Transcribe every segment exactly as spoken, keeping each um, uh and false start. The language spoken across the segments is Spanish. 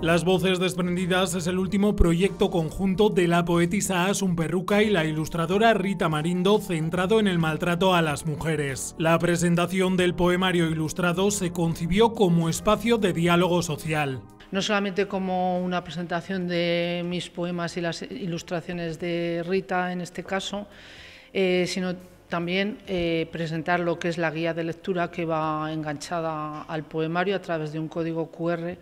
Las Voces Desprendidas es el último proyecto conjunto de la poetisa Asun Perruca y la ilustradora Rita Marindo, centrado en el maltrato a las mujeres. La presentación del poemario ilustrado se concibió como espacio de diálogo social. No solamente como una presentación de mis poemas y las ilustraciones de Rita, en este caso, eh, sino también eh, presentar lo que es la guía de lectura que va enganchada al poemario a través de un código cu erre.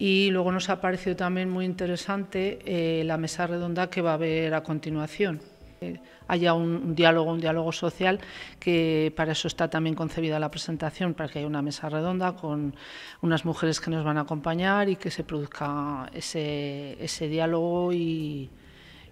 Y luego nos ha parecido también muy interesante eh, la mesa redonda que va a haber a continuación. Eh, haya un, un diálogo, un diálogo social, que para eso está también concebida la presentación, para que haya una mesa redonda con unas mujeres que nos van a acompañar y que se produzca ese, ese diálogo y...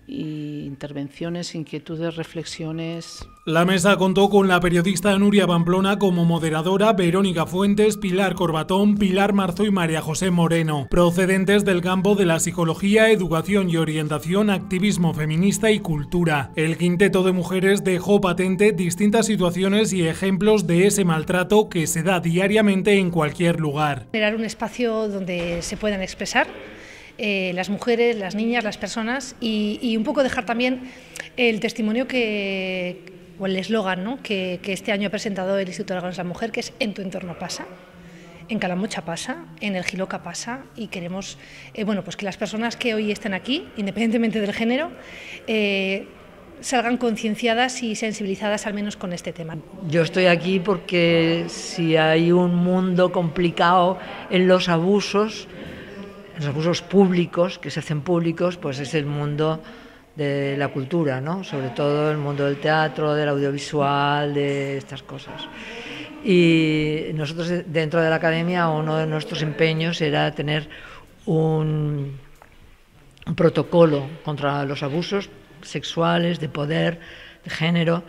y intervenciones, inquietudes, reflexiones. La mesa contó con la periodista Nuria Bamplona como moderadora, Verónica Fuentes, Pilar Corbatón, Pilar Marzo y María José Moreno, procedentes del campo de la psicología, educación y orientación, activismo feminista y cultura. El quinteto de mujeres dejó patente distintas situaciones y ejemplos de ese maltrato que se da diariamente en cualquier lugar. Generar un espacio donde se puedan expresar Eh, las mujeres, las niñas, las personas y, y un poco dejar también el testimonio que, o el eslogan, ¿no?, que, que este año ha presentado el Instituto Aragonés de la Mujer, que es "En tu entorno pasa", en Calamocha pasa, en el Giloca pasa, y queremos eh, bueno, pues que las personas que hoy estén aquí, independientemente del género, eh, salgan concienciadas y sensibilizadas al menos con este tema. Yo estoy aquí porque si hay un mundo complicado en los abusos, los abusos públicos, que se hacen públicos, pues es el mundo de la cultura, ¿no?, sobre todo el mundo del teatro, del audiovisual, de estas cosas. Y nosotros dentro de la academia uno de nuestros empeños era tener un, un protocolo contra los abusos sexuales, de poder, de género,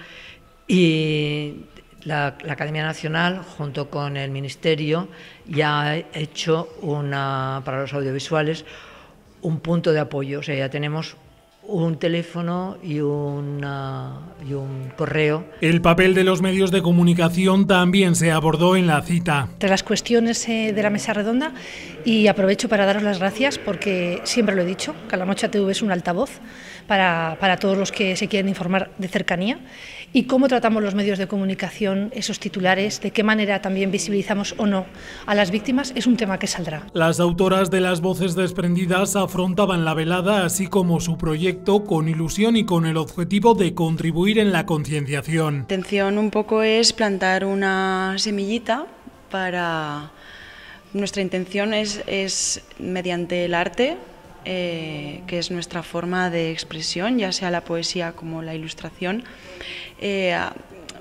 y La, la Academia Nacional, junto con el Ministerio, ya ha hecho una, para los audiovisuales un punto de apoyo. O sea, ya tenemos un teléfono y, una, y un correo. El papel de los medios de comunicación también se abordó en la cita. Entre las cuestiones de la mesa redonda, y aprovecho para daros las gracias porque siempre lo he dicho, Calamocha te ve es un altavoz para, para todos los que se quieren informar de cercanía, y cómo tratamos los medios de comunicación, esos titulares, de qué manera también visibilizamos o no a las víctimas, es un tema que saldrá. Las autoras de Las Voces Desprendidas afrontaban la velada así como su proyecto con ilusión y con el objetivo de contribuir en la concienciación. La intención un poco es plantar una semillita para... Nuestra intención es, es mediante el arte, eh, que es nuestra forma de expresión, ya sea la poesía como la ilustración, eh,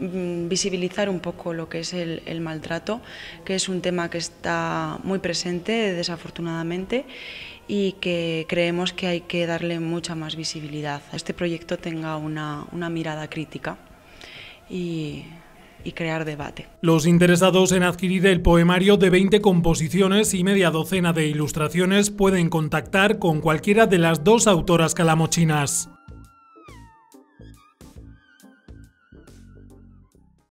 visibilizar un poco lo que es el, el maltrato, que es un tema que está muy presente, desafortunadamente, y que creemos que hay que darle mucha más visibilidad. Este proyecto tenga una, una mirada crítica y, y crear debate. Los interesados en adquirir el poemario de veinte composiciones y media docena de ilustraciones pueden contactar con cualquiera de las dos autoras calamochinas.